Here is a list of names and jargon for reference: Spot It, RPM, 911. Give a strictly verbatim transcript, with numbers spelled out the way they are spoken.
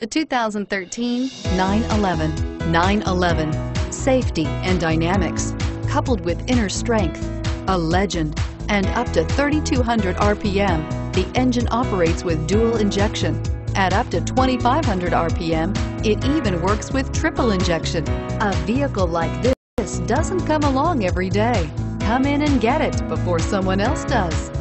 The two thousand thirteen nine eleven. nine eleven. Safety and dynamics, coupled with inner strength, a legend, and up to thirty-two hundred R P M, the engine operates with dual injection. At up to twenty-five hundred R P M, it even works with triple injection. A vehicle like this doesn't come along every day. Come in and get it before someone else does.